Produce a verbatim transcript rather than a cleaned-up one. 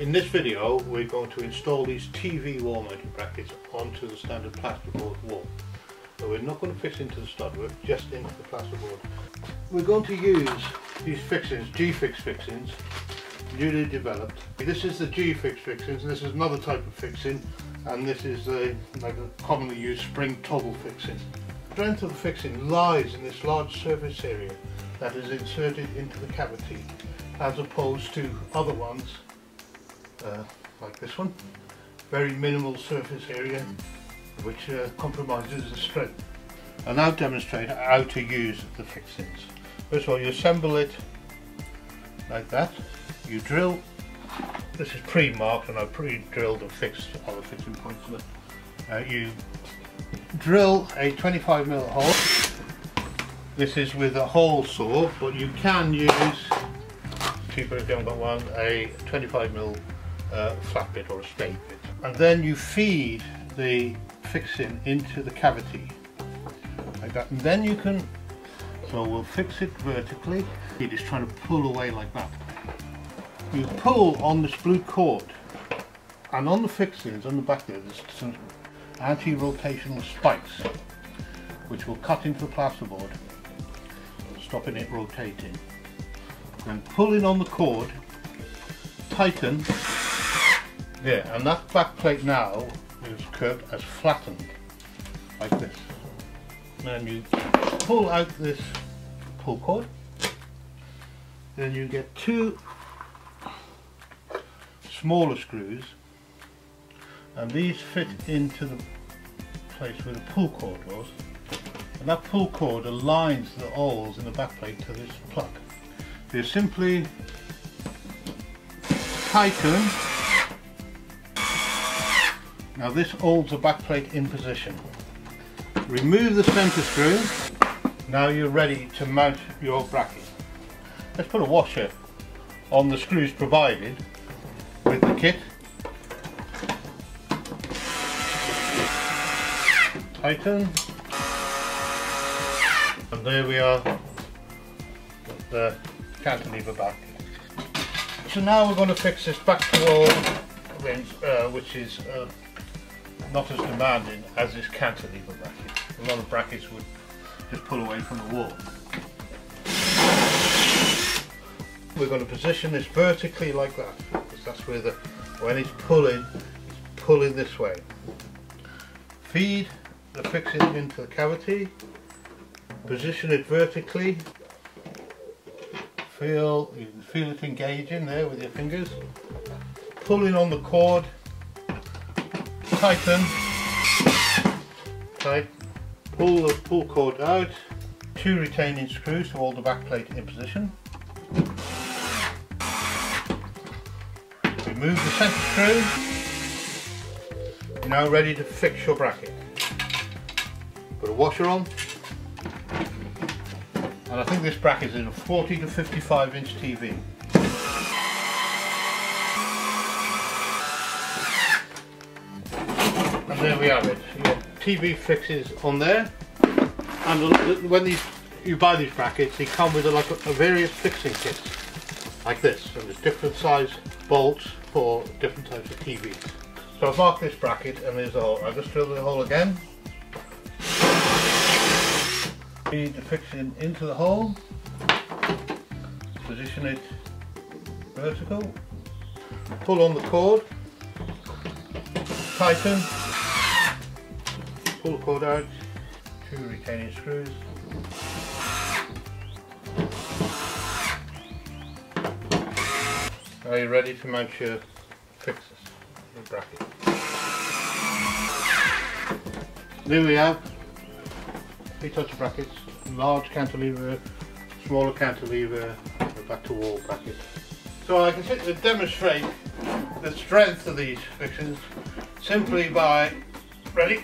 In this video we're going to install these T V wall mounting brackets onto the standard plasterboard wall. So we're not going to fix into the studwork, just into the plasterboard. We're going to use these fixings, GeeFix fixings, newly developed. This is the GeeFix fixings, and this is another type of fixing, and this is a, like a commonly used spring toggle fixing. The strength of the fixing lies in this large surface area that is inserted into the cavity, as opposed to other ones uh, like this one, very minimal surface area which uh, compromises the strength. I'll now demonstrate how to use the fixings. First of all, you assemble it like that, you drill. This is pre-marked and I pre-drilled and fixed other fixing points. Uh, you drill a twenty-five millimeter hole. This is with a hole saw, but you can use, cheaper if you haven't got one, a twenty-five millimeter uh, flat bit or a spade bit. And then you feed the fixing into the cavity like that, and then you can, so we'll fix it vertically. It is trying to pull away like that. You pull on this blue cord, and on the fixings on the back there there's some anti-rotational spikes which will cut into the plasterboard, stopping it rotating. And pulling on the cord, tighten there, and that back plate now is curved as flattened like this. And you pull out this pull cord, then you get two smaller screws, and these fit into the place where the pull cord was, and that pull cord aligns the holes in the back plate to this plug. You simply tighten. Now this holds the back plate in position. Remove the center screw. Now you're ready to mount your bracket. Let's put a washer on the screws provided with the kit. Tighten. And there we are with the cantilever back. So now we're going to fix this back to wall range, uh, which is uh, not as demanding as this cantilever bracket. A lot of brackets would just pull away from the wall. We're going to position this vertically like that, because that's where the, when it's pulling, it's pulling this way. Feed the fixing into the cavity, position it vertically. Feel, you can feel it engaging there with your fingers. Pulling on the cord, tighten, tight, pull the pull cord out, two retaining screws to hold the back plate in position. Remove the center screw. You're now ready to fix your bracket. Put a washer on. And I think this bracket is in a forty to fifty-five inch T V. And there we have it. Your T V fixes on there. And when these, you buy these brackets, they come with a, like a, a various fixing kits, like this. And there's different size bolts for different types of T Vs. So I've marked this bracket and there's a hole. I'll just drill the hole again. Feed the fixing into the hole, position it vertical, pull on the cord, tighten, pull the cord out, two retaining screws, are you ready to mount your fixes, your bracket? There we have. Three types of brackets: large cantilever, smaller cantilever, and back to wall bracket. So I can simply demonstrate the strength of these fixings simply by, ready?